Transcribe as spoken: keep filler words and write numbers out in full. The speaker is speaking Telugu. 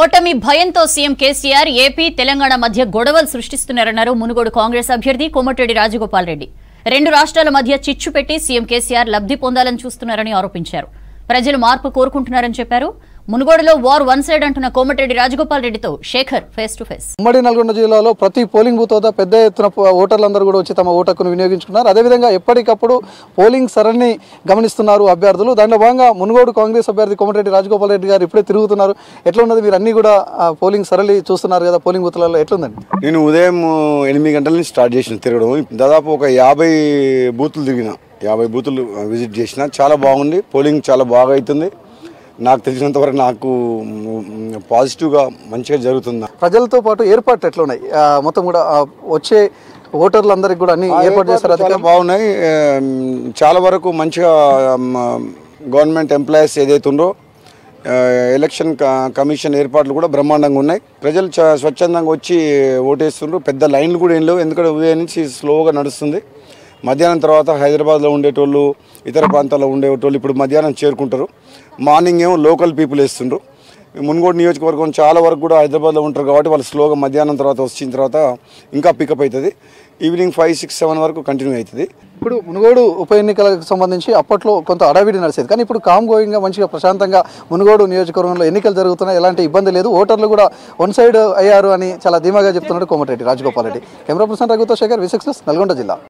ఓటమి భయంతో సీఎం కేసీఆర్ ఏపీ తెలంగాణ మధ్య గొడవలు సృష్టిస్తున్నారన్నారు మునుగోడు కాంగ్రెస్ అభ్యర్థి కోమటిరెడ్డి రాజగోపాల్ రెడ్డి। రెండు రాష్ట్రాల మధ్య చిచ్చు పెట్టి సీఎం కేసీఆర్ లబ్ధి పొందాలని చూస్తున్నారని ఆరోపించారు। ప్రజలు మార్పు కోరుకుంటున్నారని చెప్పారు। మునుగోడులో వార్ వన్ సైడ్ అంటున్న కోమటిరెడ్డి రాజగోపాల్ రెడ్డితో శేఖర్ ఫేస్ టు ఫేస్। ఉమ్మడి నల్గొండ జిల్లాలో ప్రతి పోలింగ్ బూత్ వద్ద పెద్ద ఎత్తున ఓటర్లందరూ కూడా వచ్చి తమ ఓటు హక్కును వినియోగించుకున్నారు। అదేవిధంగా ఎప్పటికప్పుడు పోలింగ్ సరళిని గమనిస్తున్నారు అభ్యర్థులు। దానిలో భాగంగా మునుగోడు కాంగ్రెస్ అభ్యర్థి కోమటిరెడ్డి రాజగోపాల్ రెడ్డి గారు ఇప్పుడే తిరుగుతున్నారు, ఎట్లా ఉన్నది? మీరు అన్ని కూడా పోలింగ్ సరళి చూస్తున్నారు కదా, పోలింగ్ బూత్లలో ఎట్లుందండి? నేను ఉదయం ఎనిమిది గంటల నుంచి స్టార్ట్ చేసిన తిరగడం, దాదాపు ఒక యాభై బూతులు తిరిగిన, యాభై బూతులు విజిట్ చేసిన। చాలా బాగుంది, పోలింగ్ చాలా బాగా అవుతుంది। నాకు తెలిసినంతవరకు నాకు పాజిటివ్గా మంచిగా జరుగుతుంది। ప్రజలతో పాటు ఏర్పాట్లు ఎట్లా ఉన్నాయి? మొత్తం కూడా వచ్చే ఓటర్లందరికీ కూడా అన్ని ఏర్పాటు చేస్తారు, అది బాగున్నాయి। చాలా వరకు మంచిగా గవర్నమెంట్ ఎంప్లాయీస్ ఏదైతే ఉందో ఎలక్షన్ కమిషన్ ఏర్పాట్లు కూడా బ్రహ్మాండంగా ఉన్నాయి। ప్రజలు స్వచ్ఛందంగా వచ్చి ఓటేస్తుండ్రు, పెద్ద లైన్లు కూడా ఏం లేవు, ఎందుకంటే ఉదయం నుంచి స్లోగా నడుస్తుంది। మధ్యాహ్నం తర్వాత హైదరాబాద్లో ఉండేటోళ్ళు, ఇతర ప్రాంతాల్లో ఉండేటోళ్ళు ఇప్పుడు మధ్యాహ్నం చేరుకుంటారు। మార్నింగ్ ఏమో లోకల్ పీపుల్ వేస్తుండ్రు। మునుగోడు నియోజకవర్గం చాలా వరకు కూడా హైదరాబాద్లో ఉంటారు కాబట్టి వాళ్ళు స్లోగా మధ్యాహ్నం తర్వాత వచ్చిన తర్వాత ఇంకా పికప్ అవుతుంది। ఈవినింగ్ ఫైవ్ సిక్స్ సెవెన్ వరకు కంటిన్యూ అవుతుంది। ఇప్పుడు మునుగోడు ఉప ఎన్నికలకు సంబంధించి అప్పట్లో కొంత అడావిడి నడిచేది, కానీ ఇప్పుడు కామ్ గోయింగ్గా మంచిగా ప్రశాంతంగా మునుగోడు నియోజకవర్గంలో ఎన్నికలు జరుగుతున్నాయి, ఎలాంటి ఇబ్బంది లేదు। ఓటర్లు కూడా వన్ సైడ్ అయ్యారు అని చాలా ధీమాగా చెప్తున్నాడు కోమటిరెడ్డి రాజగోపాల్ రెడ్డి। కెమెరా పర్సన్ రఘుతో శేఖర్, విసిక్స్ న్యూస్, నల్గొండ జిల్లా।